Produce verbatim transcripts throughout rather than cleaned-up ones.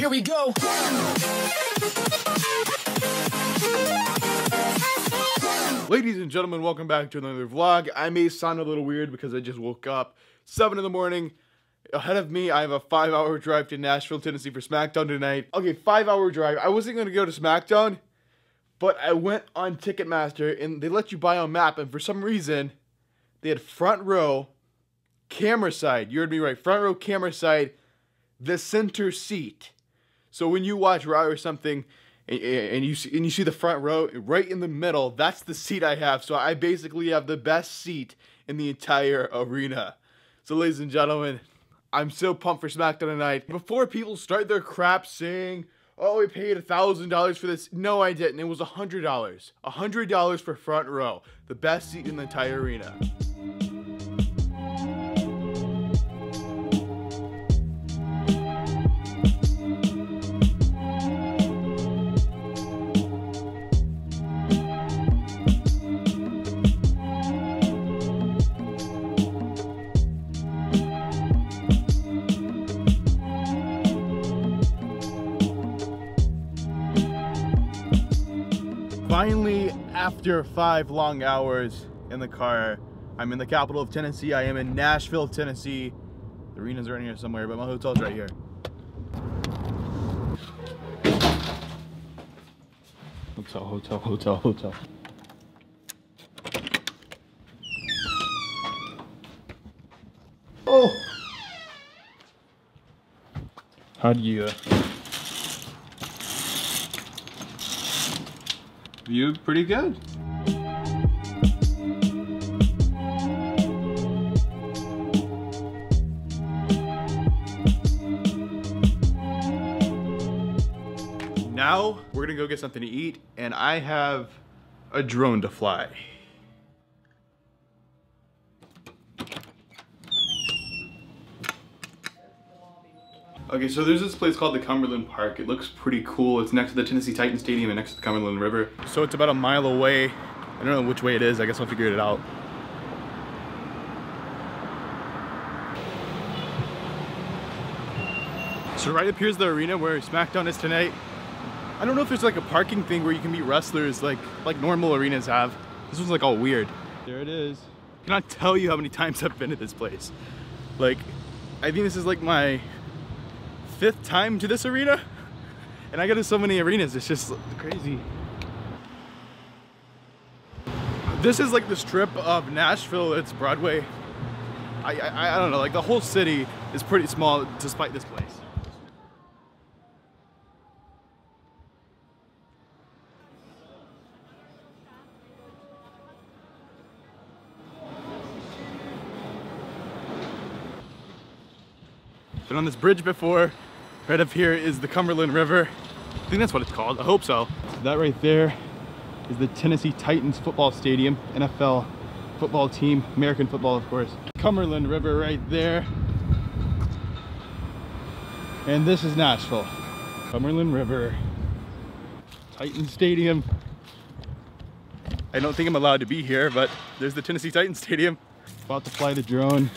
Here we go. Ladies and gentlemen, welcome back to another vlog. I may sound a little weird because I just woke up seven in the morning. Ahead of me, I have a five hour drive to Nashville, Tennessee for SmackDown tonight. Okay, five hour drive. I wasn't going to go to SmackDown, but I went on Ticketmaster, and they let you buy on map, and for some reason, they had front row, camera side. You heard me right. Front row, camera side, the center seat. So when you watch Raw or something, and, and, you see, and you see the front row, right in the middle, that's the seat I have. So I basically have the best seat in the entire arena. So ladies and gentlemen, I'm so pumped for SmackDown tonight. Before people start their crap saying, oh, we paid a thousand dollars for this. No, I didn't. It was a hundred dollars. a hundred dollars for front row. The best seat in the entire arena. Finally, after five long hours in the car, I'm in the capital of Tennessee. I am in Nashville, Tennessee. The arena's right here somewhere, but my hotel's right here. Hotel, hotel, hotel, hotel. Oh! How do you... Uh... View pretty good. Now we're gonna go get something to eat, and I have a drone to fly. Okay, so there's this place called the Cumberland Park. It looks pretty cool. It's next to the Tennessee Titans stadium and next to the Cumberland River. So it's about a mile away. I don't know which way it is. I guess I'll figure it out. So right up here is the arena where SmackDown is tonight. I don't know if there's like a parking thing where you can meet wrestlers like, like normal arenas have. This one's like all weird. There it is. I cannot tell you how many times I've been to this place. Like, I think this is like my fifth time to this arena, and I go to so many arenas, it's just crazy. This is like the strip of Nashville, it's Broadway. I, I, I don't know, like the whole city is pretty small despite this place. Been on this bridge before. Right up here is the Cumberland River. I think that's what it's called. I hope so. So that right there is the Tennessee Titans football stadium, N F L football team, American football, of course. Cumberland River right there. And this is Nashville. Cumberland River, Titans Stadium. I don't think I'm allowed to be here, but there's the Tennessee Titans Stadium. About to fly the drone.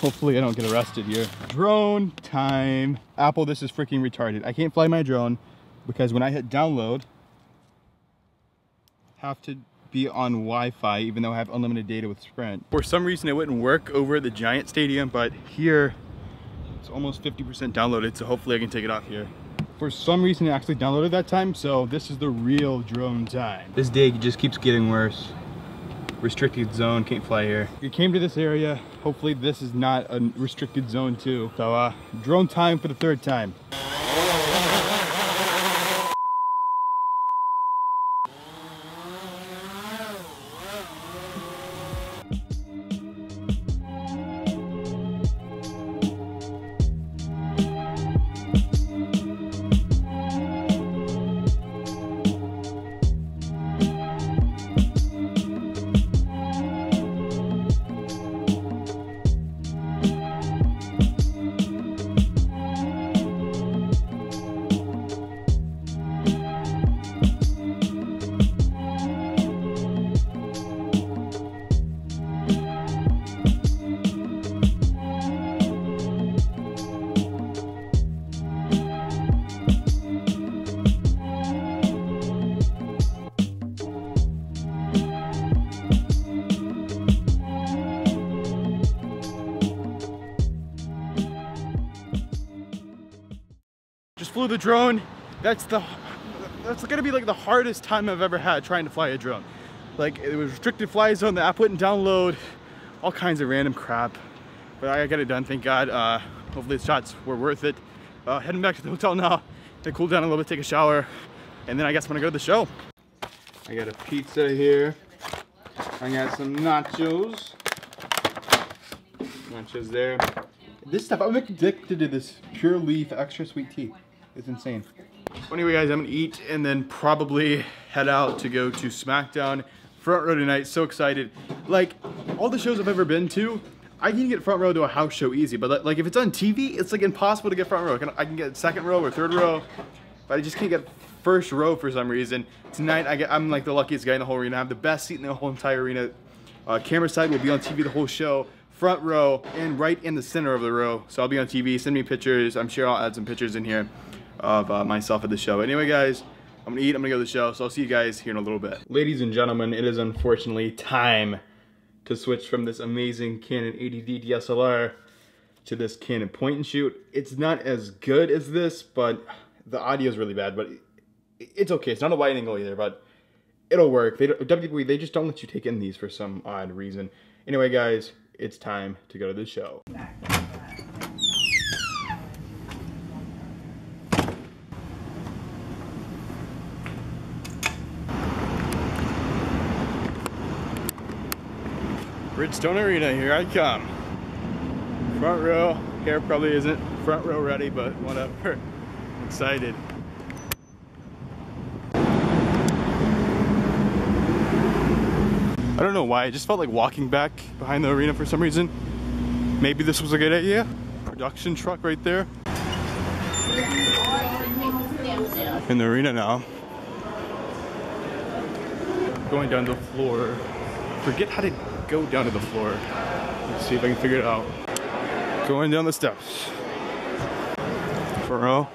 Hopefully I don't get arrested here. Drone time. Apple, this is freaking retarded. I can't fly my drone because when I hit download, have to be on Wi-Fi even though I have unlimited data with Sprint. For some reason it wouldn't work over at the Giant Stadium, but here it's almost fifty percent downloaded, so hopefully I can take it off here. For some reason it actually downloaded that time, so this is the real drone time. This day just keeps getting worse. Restricted zone, can't fly here. If you came to this area, hopefully this is not a restricted zone too. So uh, drone time for the third time. flew the drone. That's the that's gonna be like the hardest time I've ever had trying to fly a drone. Like, it was restricted fly zone, the app wouldn't download, all kinds of random crap. But I got it done, thank God. Uh, hopefully the shots were worth it. Uh, heading back to the hotel now to cool down a little bit, take a shower, and then I guess I'm gonna go to the show. I got a pizza here. I got some nachos. Nachos there. This stuff, I'm addicted to this Pure Leaf extra sweet tea. It's insane. Well, anyway guys, I'm gonna eat and then probably head out to go to SmackDown. Front row tonight, so excited. Like, all the shows I've ever been to, I can get front row to a house show easy, but like if it's on T V, it's like impossible to get front row. I can, I can get second row or third row, but I just can't get first row for some reason. Tonight, I get, I'm like the luckiest guy in the whole arena. I have the best seat in the whole entire arena. Uh, camera side will be on T V the whole show. Front row and right in the center of the row. So I'll be on T V, send me pictures. I'm sure I'll add some pictures in here of uh, myself at the show. But anyway guys, I'm gonna eat, I'm gonna go to the show. So I'll see you guys here in a little bit. Ladies and gentlemen, it is unfortunately time to switch from this amazing Canon eighty D D S L R to this Canon point and shoot. It's not as good as this, but the audio is really bad, but it's okay. It's not a wide angle either, but it'll work. They don't, W W E, they just don't let you take in these for some odd reason. Anyway guys, it's time to go to the show. Bridgestone Arena, here I come. Front row, hair probably isn't front row ready, but whatever. I'm excited. I don't know why, I just felt like walking back behind the arena for some reason. Maybe this was a good idea. Production truck right there. In the arena now. Going down the floor. Forget how to go down to the floor. Let's see if I can figure it out. Going down the steps. For real.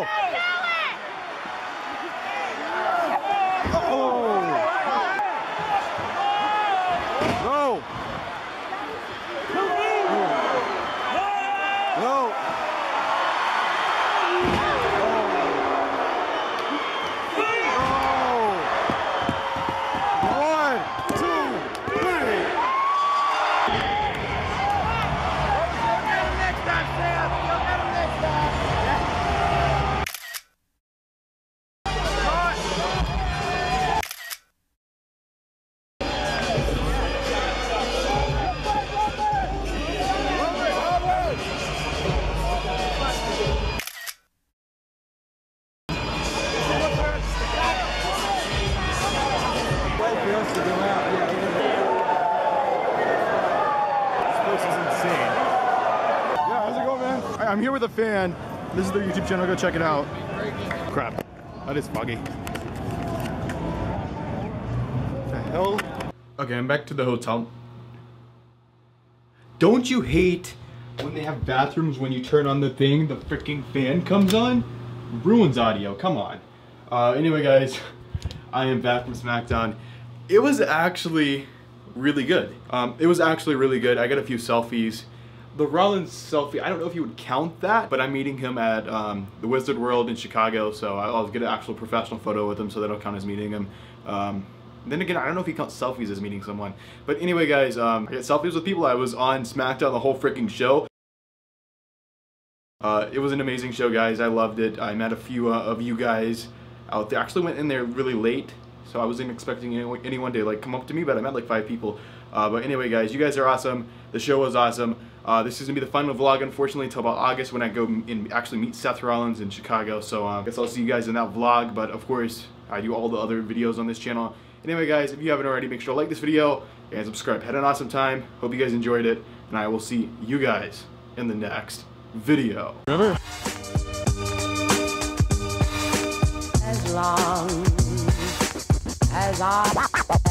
go. I'm here with a fan. This is their YouTube channel. Go check it out. Crap. That is foggy. What the hell? Okay, I'm back to the hotel. Don't you hate when they have bathrooms when you turn on the thing, the freaking fan comes on? Ruins audio. Come on. Uh, anyway, guys, I am back from SmackDown. It was actually really good. Um, it was actually really good. I got a few selfies. The Rollins selfie, I don't know if you would count that, but I'm meeting him at um, the Wizard World in Chicago, so I'll get an actual professional photo with him, so that'll count as meeting him. Um, then again, I don't know if he counts selfies as meeting someone. But anyway, guys, um, I got selfies with people. I was on SmackDown the whole freaking show. Uh, it was an amazing show, guys. I loved it. I met a few uh, of you guys out there. I actually went in there really late, so I wasn't expecting anyone to like come up to me, but I met like five people. Uh, but anyway, guys, you guys are awesome. The show was awesome. Uh, this is going to be the final vlog, unfortunately, until about August when I go and actually meet Seth Rollins in Chicago. So uh, I guess I'll see you guys in that vlog. But, of course, I do all the other videos on this channel. Anyway, guys, if you haven't already, make sure to like this video and subscribe. Had an awesome time. Hope you guys enjoyed it. And I will see you guys in the next video. Remember? As long as I...